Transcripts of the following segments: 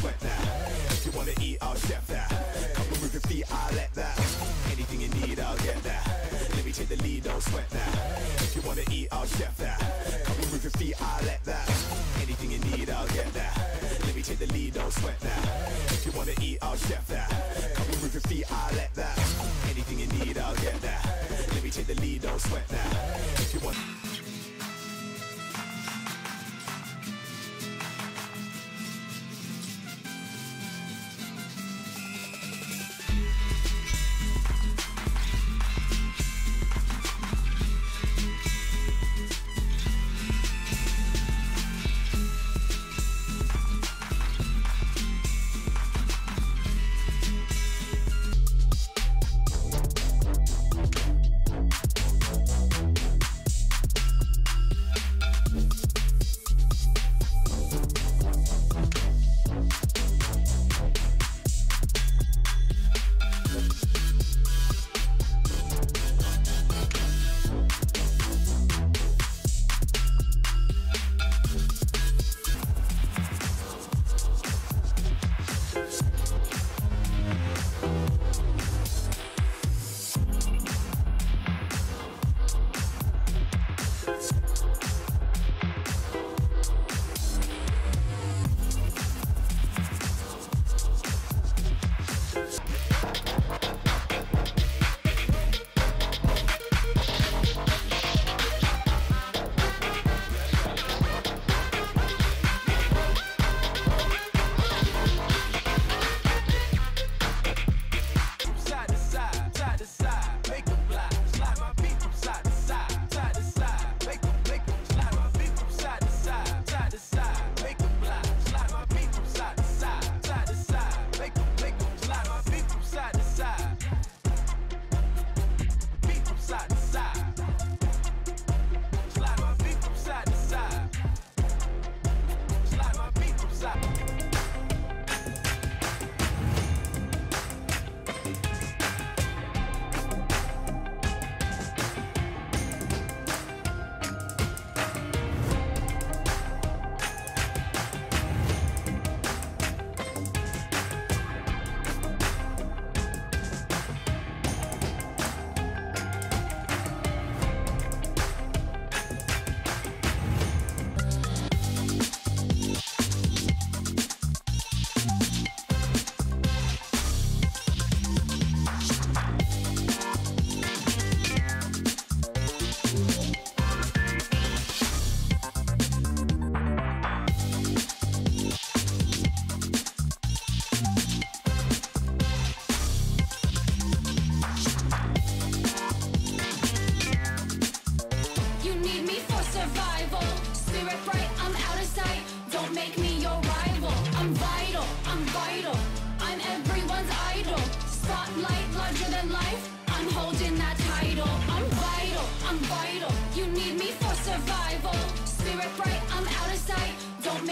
sweat that. If you wanna eat, I'll chef that. Couple moving feet, I'll let that. Anything you need, I'll get that. Let me take the lead, don't sweat that. If you wanna eat, I'll chef that. Couple moving feet, I'll let that. Anything you need, I'll get that. Let me take the lead, don't sweat that. If you wanna eat, I'll chef that. Couple moving feet, I'll let that. Anything you need, I'll get that. Let me take the lead, don't sweat that. If you want.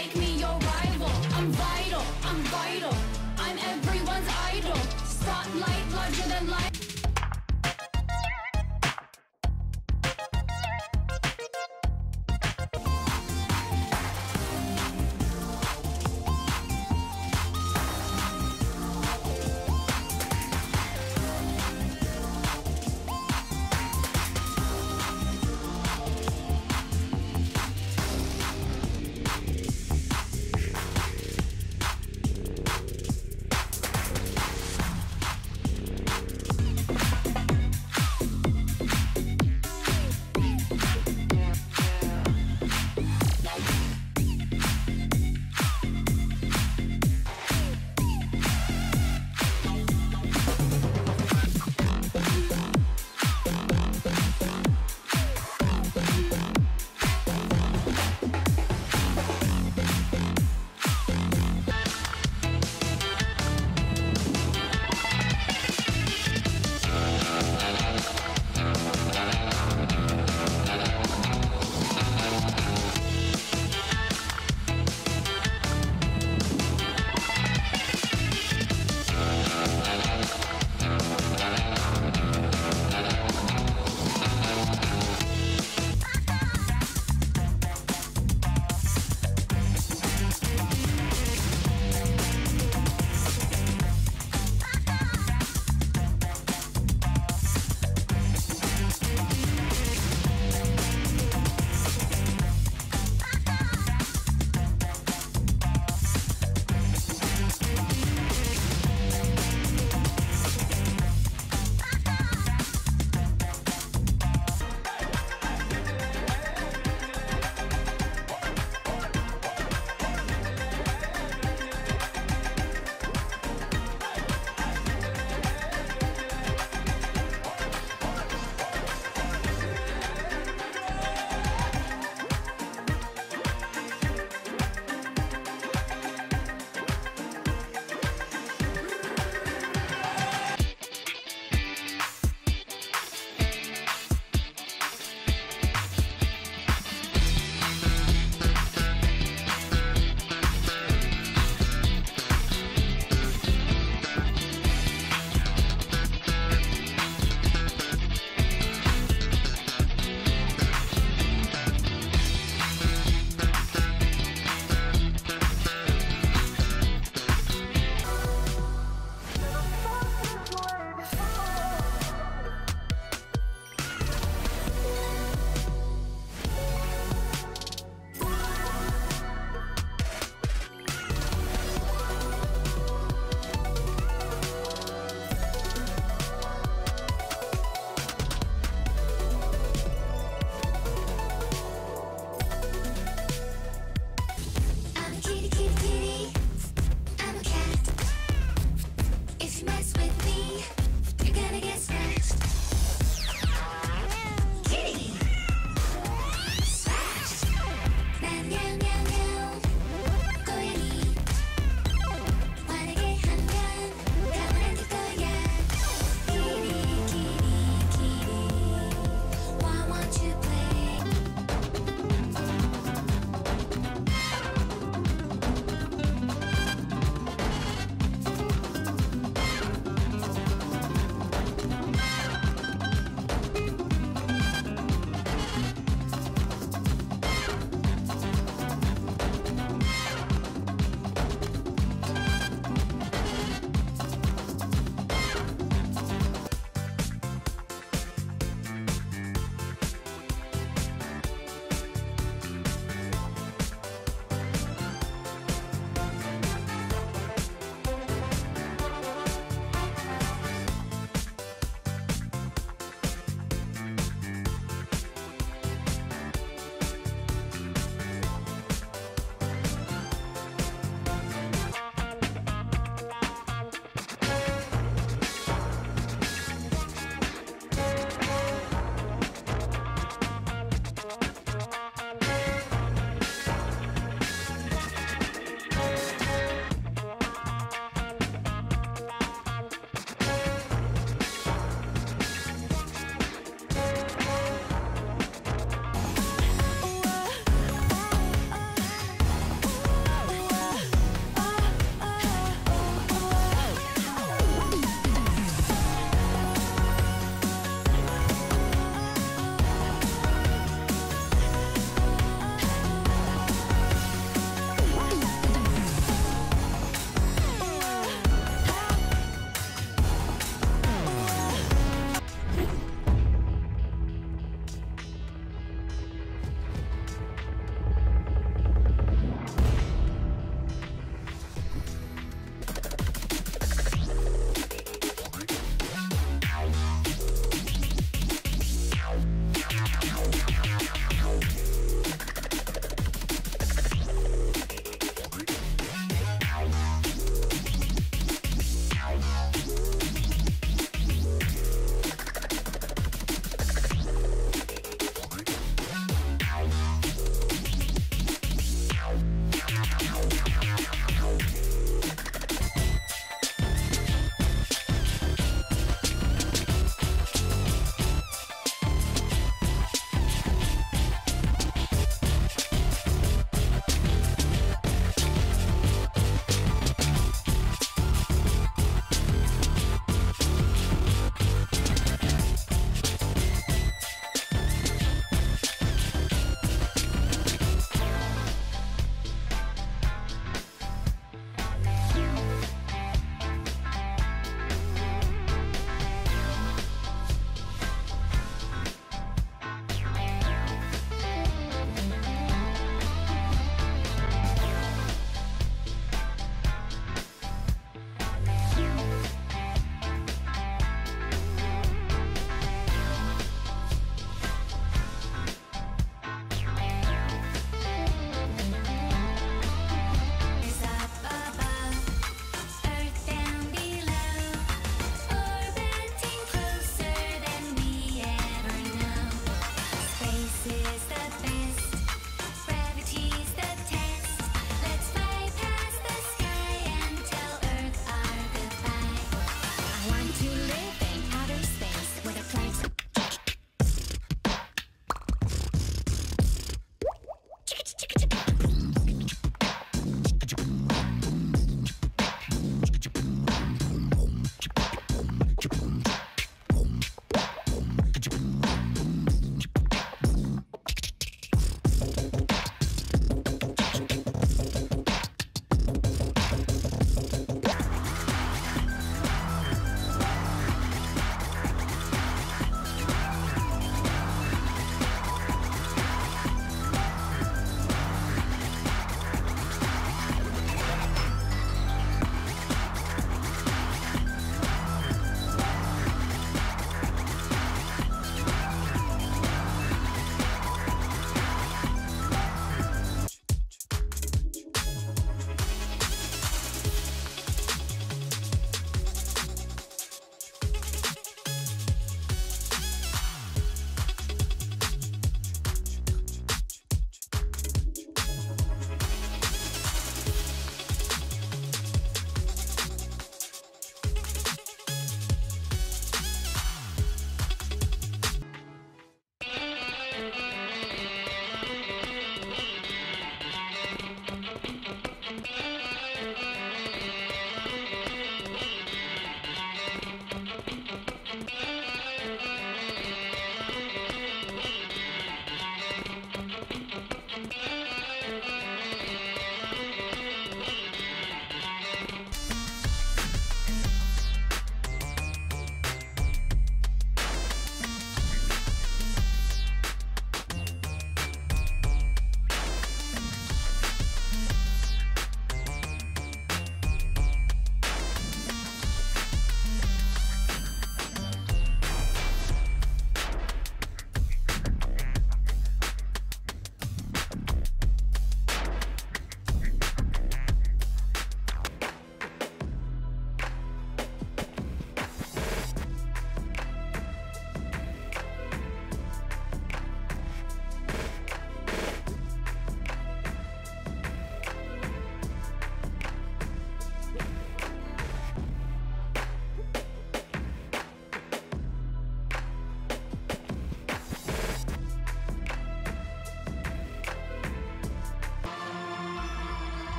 Make me